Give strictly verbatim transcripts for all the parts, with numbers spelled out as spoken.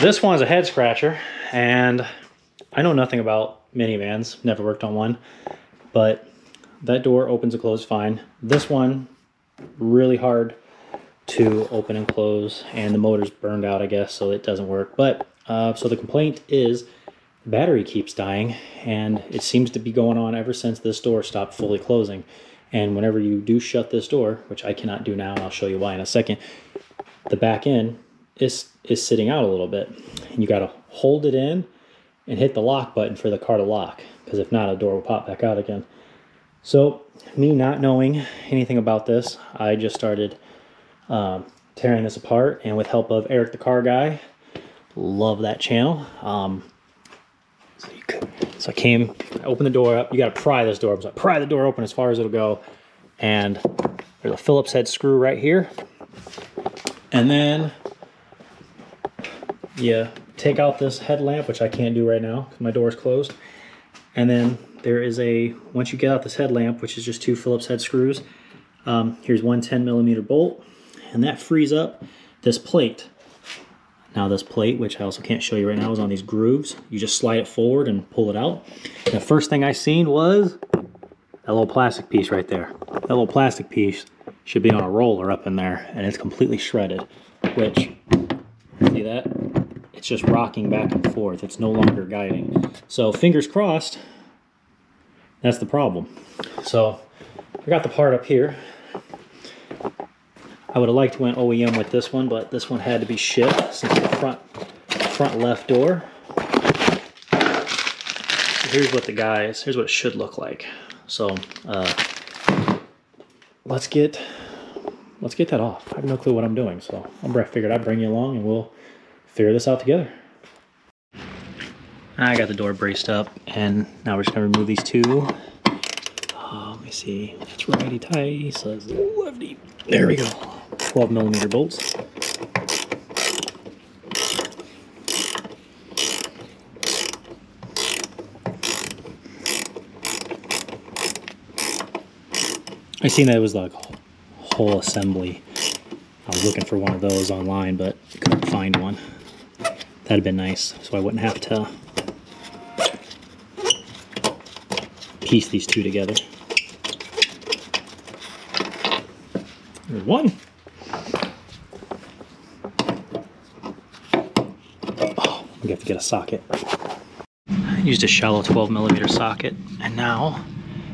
This one's a head scratcher, and I know nothing about minivans, never worked on one, but that door opens and closes fine. This one, really hard to open and close, and the motor's burned out, I guess, so it doesn't work. But uh, so the complaint is the battery keeps dying, and it seems to be going on ever since this door stopped fully closing. And whenever you do shut this door, which I cannot do now, and I'll show you why in a second, the back end is, is sitting out a little bit. And you gotta hold it in and hit the lock button for the car to lock, because if not, a door will pop back out again. So me not knowing anything about this, I just started um, tearing this apart, and with help of Eric the Car Guy, love that channel. Um, so, you could, so I came, I opened the door up. You gotta pry this door up. So I pry the door open as far as it'll go, and there's a Phillips head screw right here. And then you take out this headlamp, which I can't do right now because my door is closed. And then there is a, once you get out this headlamp, which is just two Phillips head screws, um, here's one ten millimeter bolt, and that frees up this plate. Now this plate, which I also can't show you right now, is on these grooves. You just slide it forward and pull it out. And the first thing I seen was that little plastic piece right there. That little plastic piece should be on a roller up in there, and it's completely shredded, which, see that? It's just rocking back and forth. It's no longer guiding. So fingers crossed, that's the problem. So I got the part up here. I would have liked to went O E M with this one, but this one had to be shipped since the front front left door. Here's what the guys, here's what it should look like. So uh, let's get let's get that off. I have no clue what I'm doing, so I figured I'd bring you along and we'll figure this out together. I got the door braced up, and now we're just gonna remove these two. Uh, let me see. That's righty tighty, so that's lefty. There we go. twelve millimeter bolts. I seen that it was like a whole assembly. I was looking for one of those online, but couldn't find one. That'd have been nice, so I wouldn't have to piece these two together. There's one. Oh, we have to get a socket. I used a shallow twelve millimeter socket, and now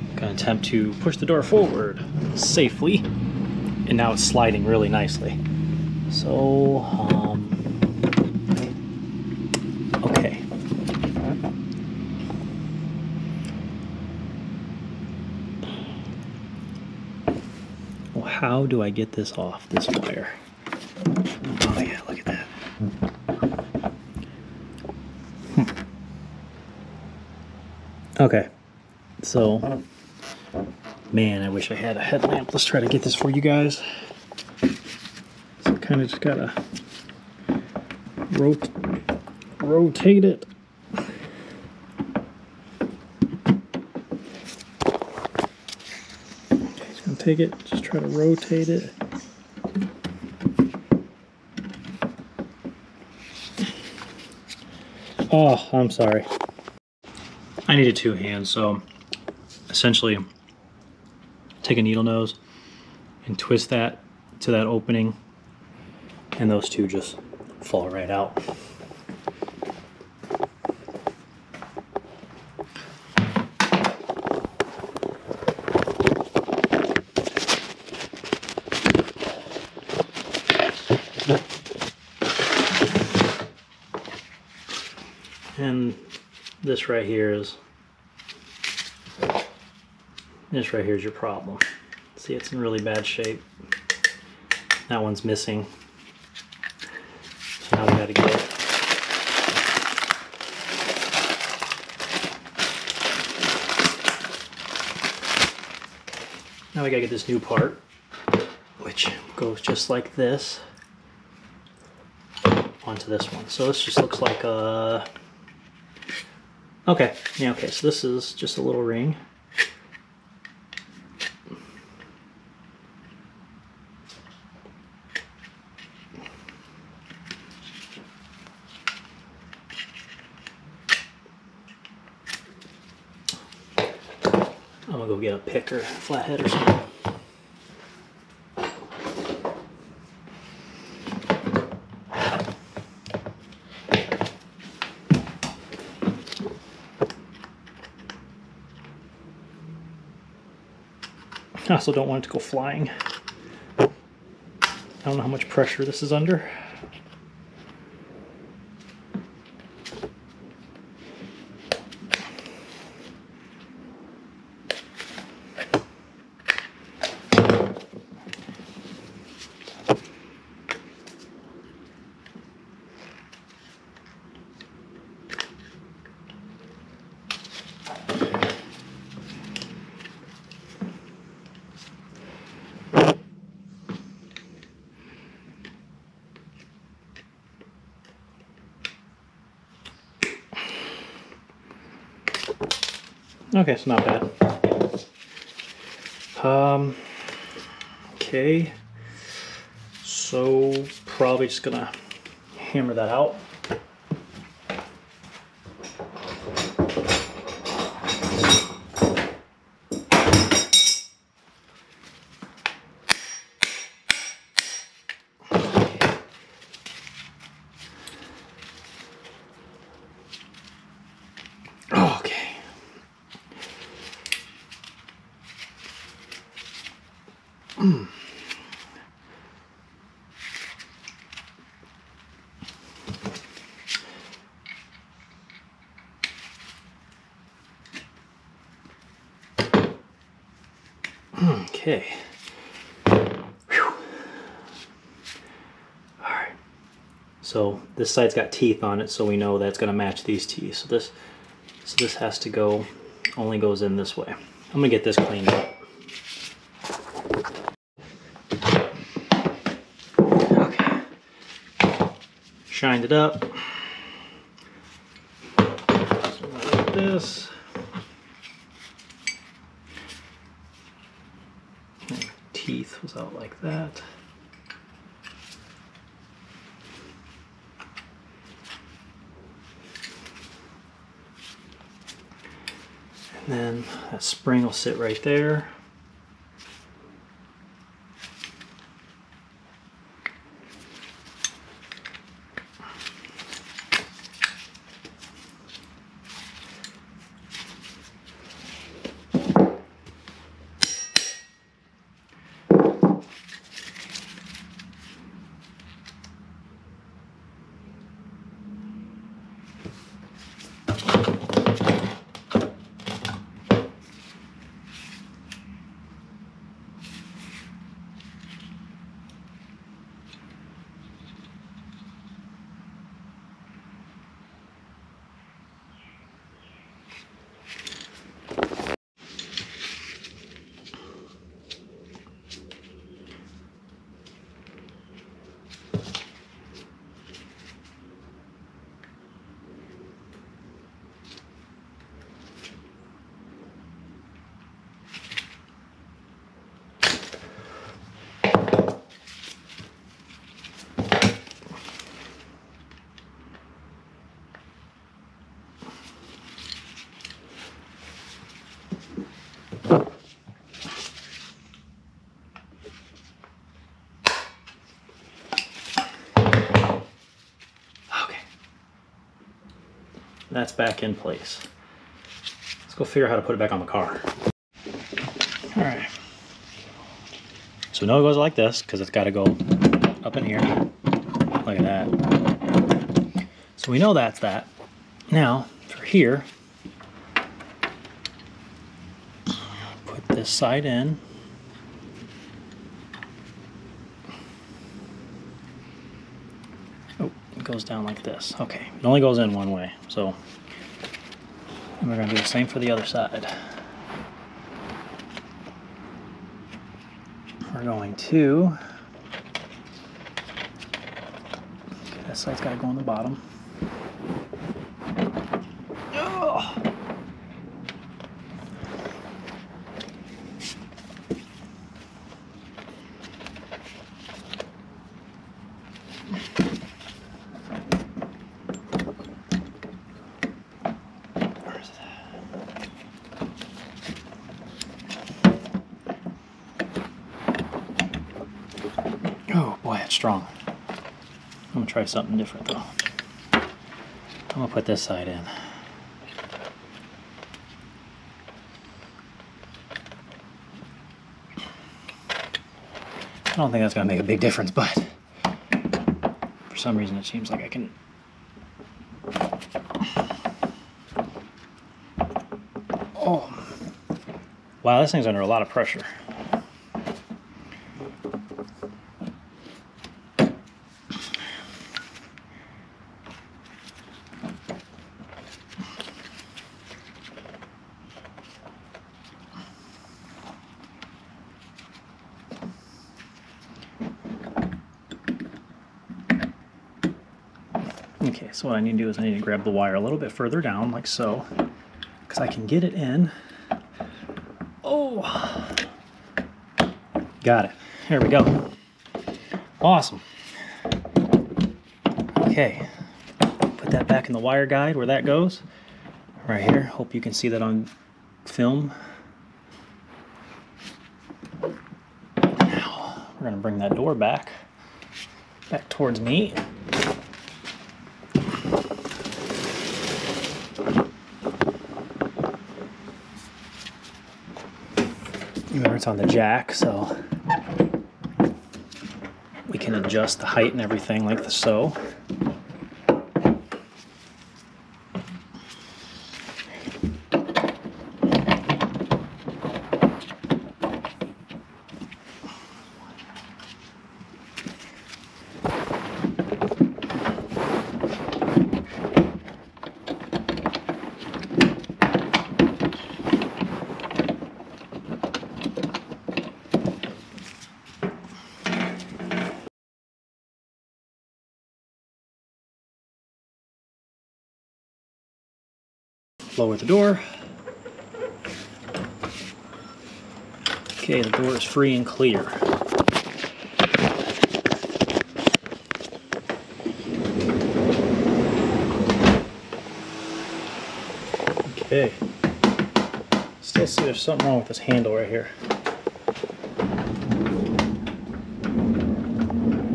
I'm gonna attempt to push the door forward safely. And now it's sliding really nicely. So, um, okay. Well, how do I get this off this wire? Oh yeah, look at that. Hmm. Okay, so. Man, I wish I had a headlamp. Let's try to get this for you guys. So kind of just gotta rot rotate it. Okay, just gonna take it, just try to rotate it. Oh, I'm sorry. I needed two hands, so essentially take a needle nose and twist that to that opening, and those two just fall right out. And this right here is This right here is your problem. See, it's in really bad shape. That one's missing. So now we gotta get it. Now we gotta get this new part, which goes just like this onto this one. So this just looks like a... Okay, yeah, okay, so this is just a little ring. gonna go get a picker, flathead or something. I also don't want it to go flying. I don't know how much pressure this is under. Okay, it's not bad. Um, okay, so probably just gonna hammer that out. Okay. Whew. All right. So this side's got teeth on it, so we know that's going to match these teeth. So this, so this has to go, only goes in this way. I'm gonna get this cleaned up. Okay. Shined it up. Something like this. Teeth was out like that. And then that spring will sit right there. That's back in place. Let's go figure out how to put it back on the car. All right. So we know it goes like this because it's got to go up in here. Look at that. So we know that's that. Now for here, put this side in. Goes down like this. Okay, it only goes in one way, so and we're going to do the same for the other side. We're going to, okay, that side's got to go on the bottom. Oh. strong. I'm gonna try something different though. I'm gonna put this side in. I don't think that's gonna make a big difference, but for some reason it seems like I can. Oh. Wow, this thing's under a lot of pressure. Okay, so what I need to do is I need to grab the wire a little bit further down, like so, because I can get it in. Oh, got it. Here we go. Awesome. Okay, put that back in the wire guide where that goes. Right here. Hope you can see that on film. Now, we're going to bring that door back, back towards me. Remember, it's on the jack, so we can adjust the height and everything like this, so. Lower the door. Okay, the door is free and clear. Okay. Still see there's something wrong with this handle right here.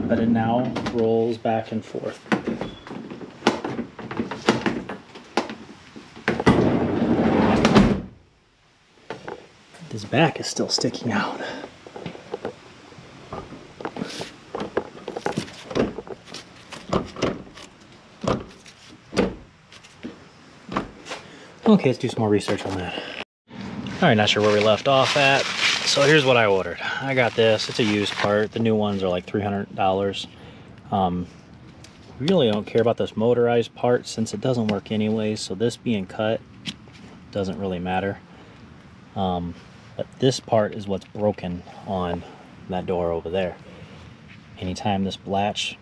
But it now rolls back and forth. His back is still sticking out. Okay, let's do some more research on that. All right, not sure where we left off at. So here's what I ordered. I got this, it's a used part. The new ones are like three hundred dollars. Um, really don't care about this motorized part since it doesn't work anyways. So this being cut doesn't really matter. Um, But this part is what's broken on that door over there. Anytime this latch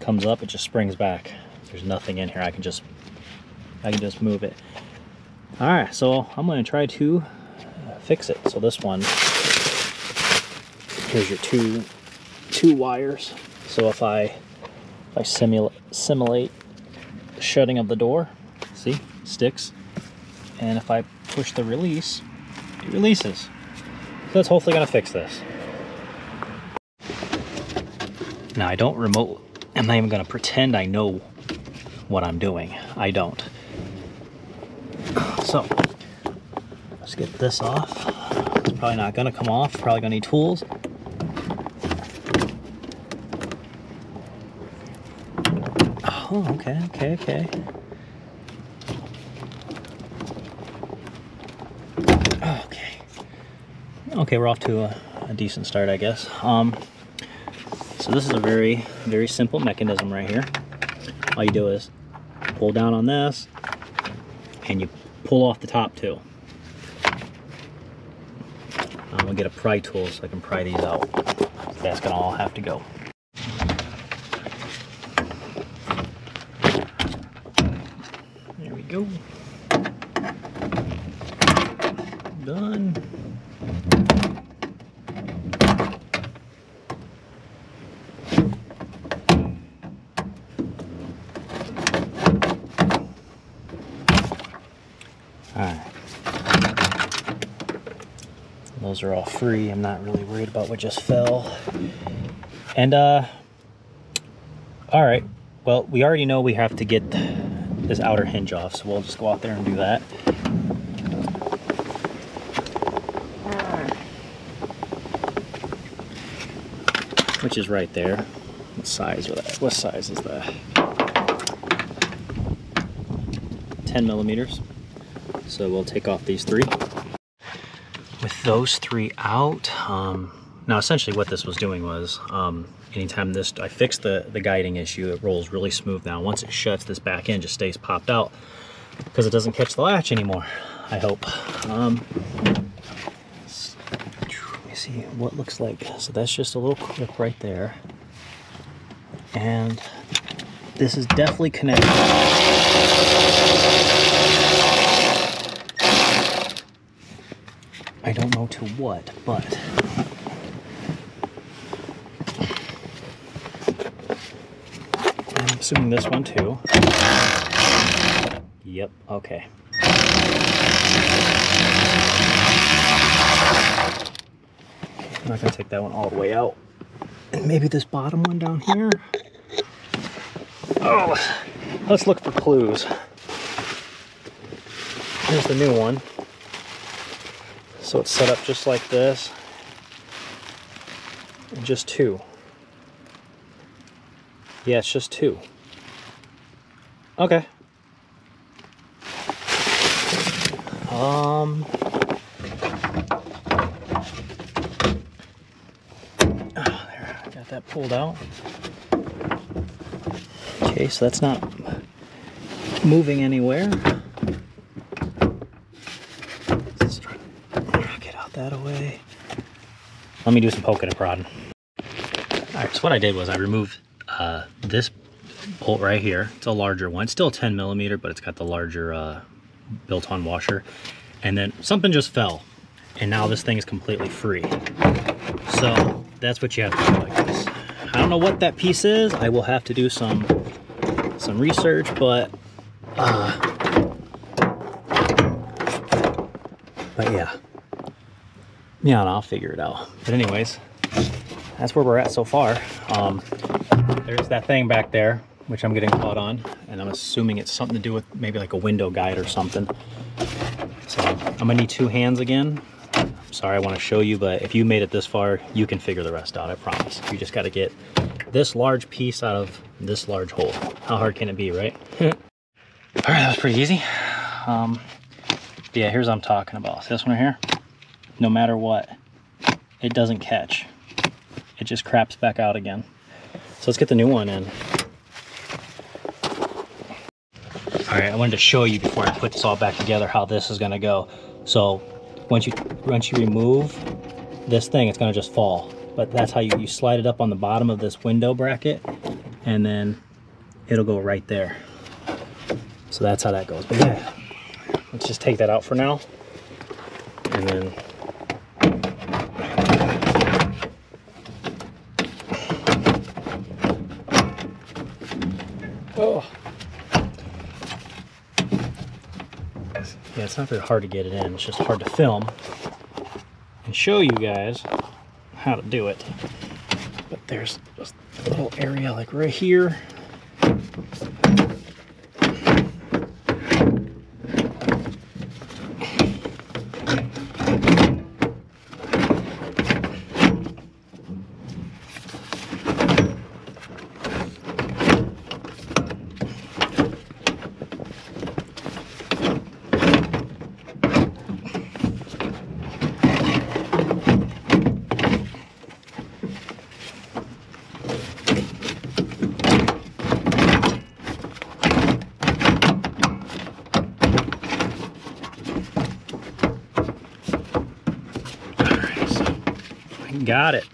comes up, it just springs back. There's nothing in here. I can just, I can just move it. All right, so I'm going to try to fix it. So this one, here's your two, two wires. So if I, if I simulate, simulate the shutting of the door, see, sticks. And if I push the release, it releases. So that's hopefully gonna fix this. Now I don't remote, I'm not even gonna pretend I know what I'm doing. I don't. So, let's get this off. It's probably not gonna come off, probably gonna need tools. Oh, okay, okay, okay. Okay, we're off to a, a decent start, I guess. Um, so this is a very, very simple mechanism right here. All you do is pull down on this, and you pull off the top two. I'm gonna get a pry tool so I can pry these out. That's gonna all have to go. There we go. Done. Those are all free. I'm not really worried about what just fell. And uh, All right, well, we already know we have to get this outer hinge off, so we'll just go out there and do that. Which is right there. What size was that? What size is that? ten millimeters. So we'll take off these three. With those three out, um, now essentially what this was doing was, um, anytime this, I fixed the, the guiding issue, it rolls really smooth now. Once it shuts, this back end just stays popped out because it doesn't catch the latch anymore, I hope. Um, see what looks like. So that's just a little clip right there, and this is definitely connected. I don't know to what, but I'm assuming this one too. Yep, okay. I'm not gonna take that one all the way out. And maybe this bottom one down here. Oh, let's look for clues. Here's the new one. So it's set up just like this. And just two. Yeah, it's just two. Okay. Um. That pulled out. Okay, so that's not moving anywhere. Let's try to get out that away. Let me do some poking and prodding. All right, so what I did was I removed uh, this bolt right here. It's a larger one. It's still ten millimeter, but it's got the larger uh, built-on washer. And then something just fell, and now this thing is completely free. So that's what you have to do like this. I don't know what that piece is. I will have to do some some research, but uh, but yeah, yeah, and I'll figure it out. But anyways, that's where we're at so far. Um, there's that thing back there, which I'm getting caught on, and I'm assuming it's something to do with maybe like a window guide or something. So I'm gonna need two hands again. Sorry, I want to show you, but if you made it this far, you can figure the rest out, I promise. You just got to get this large piece out of this large hole. How hard can it be, right? All right, that was pretty easy. Um, yeah, here's what I'm talking about. See this one right here? No matter what, it doesn't catch. It just craps back out again. So let's get the new one in. All right, I wanted to show you before I put this all back together how this is going to go. So Once you once you remove this thing, it's gonna just fall. But that's how you, you slide it up on the bottom of this window bracket, and then it'll go right there. So that's how that goes. But yeah, let's just take that out for now. And then oh. Yeah, it's not very hard to get it in. It's just hard to film and show you guys how to do it. But there's just a little area like right here. Got it.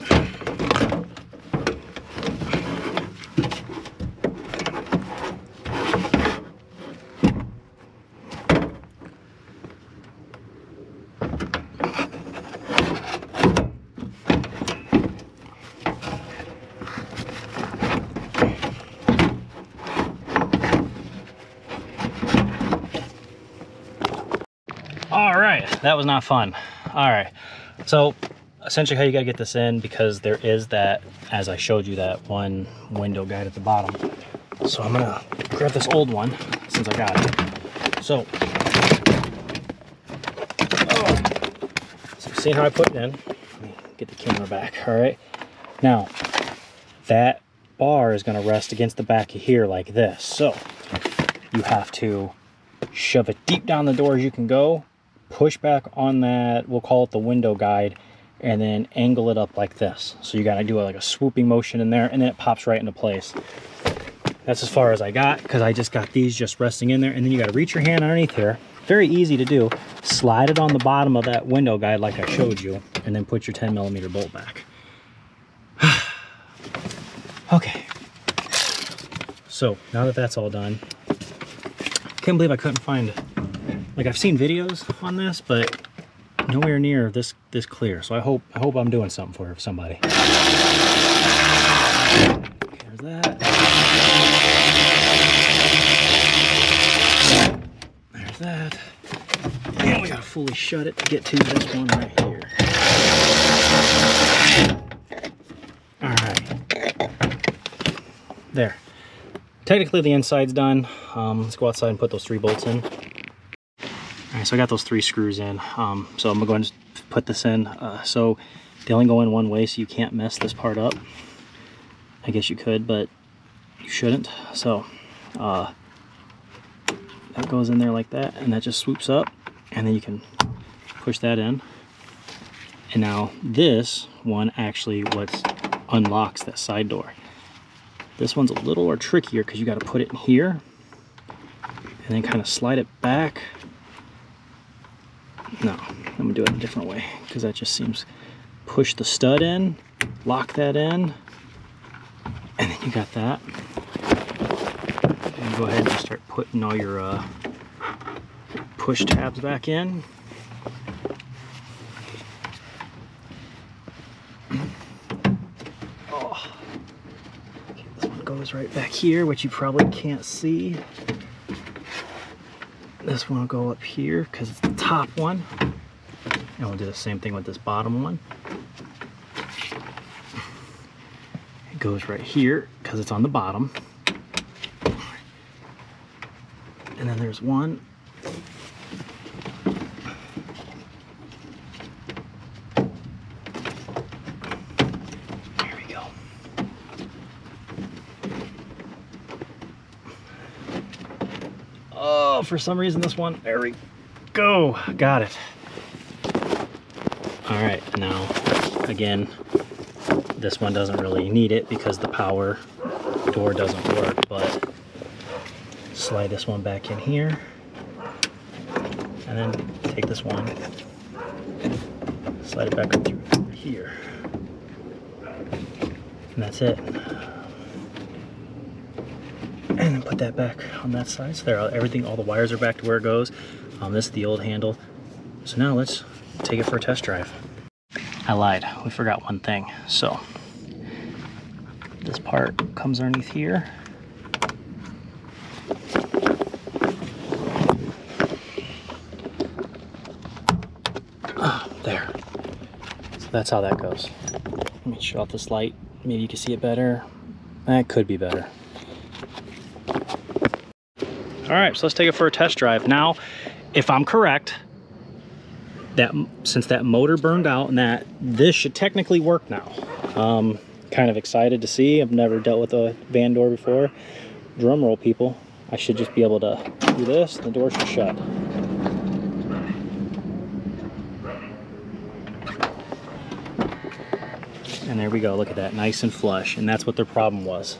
All right, that was not fun. All right, so essentially how you got to get this in, because there is that, as I showed you, that one window guide at the bottom. So I'm gonna grab this old one since I got it. So, oh, so you've seen how I put it in. Let me get the camera back. All right, now that bar is gonna rest against the back of here like this. So you have to shove it deep down the door as you can go, push back on that, we'll call it the window guide, and then angle it up like this. So you gotta do like a swooping motion in there, and then it pops right into place. That's as far as I got, because I just got these just resting in there. And then you got to reach your hand underneath here. Very easy to do. Slide it on the bottom of that window guide like I showed you, and then put your ten millimeter bolt back. Okay. So now that that's all done, can't believe I couldn't find, like, I've seen videos on this, but nowhere near this this clear. So I hope I hope I'm doing something for somebody. There's that. That. And we gotta fully shut it to get to this one right here. All right. There. Technically the inside's done. Um, let's go outside and put those three bolts in. All right, so I got those three screws in. Um, so I'm gonna go ahead and put this in. Uh, so they only go in one way, so you can't mess this part up. I guess you could, but you shouldn't. So, uh, that goes in there like that, and that just swoops up, and then you can push that in. And now this one actually what unlocks that side door. This one's a little or trickier, because you got to put it in here and then kind of slide it back. No, I'm gonna do it a different way, because that just seems, push the stud in, lock that in, and then you got that. Go ahead and just start putting all your uh, push tabs back in. Oh. Okay, this one goes right back here, which you probably can't see. This one will go up here because it's the top one. And we'll do the same thing with this bottom one. It goes right here because it's on the bottom. And then there's one. There we go. Oh, for some reason this one, there we go, got it. All right, now, again, this one doesn't really need it because the power door doesn't work, but slide this one back in here, and then take this one, slide it back up through here, and that's it. And then put that back on that side. So there, everything, all the wires are back to where it goes. Um, this is the old handle. So now let's take it for a test drive. I lied, we forgot one thing. So this part comes underneath here. That's how that goes. Let me shut off this light. Maybe you can see it better. That could be better. All right, so let's take it for a test drive. Now, if I'm correct, that since that motor burned out and that, this should technically work now. Um, kind of excited to see. I've never dealt with a van door before. Drum roll, people. I should just be able to do this, and the door should shut. And there we go, look at that, nice and flush. And that's what their problem was.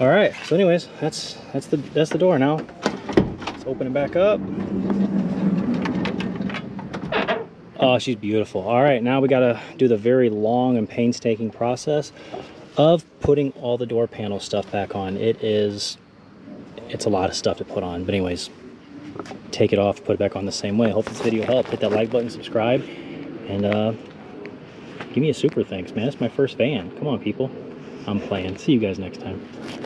All right, so anyways, that's that's the that's the door now. Let's open it back up. Oh, she's beautiful. All right, now we gotta do the very long and painstaking process of putting all the door panel stuff back on. It is, it's a lot of stuff to put on. But anyways, take it off, put it back on the same way. Hope this video helped. Hit that like button, subscribe, and uh, give me a super thanks, man. It's my first van. Come on, people. I'm playing. See you guys next time.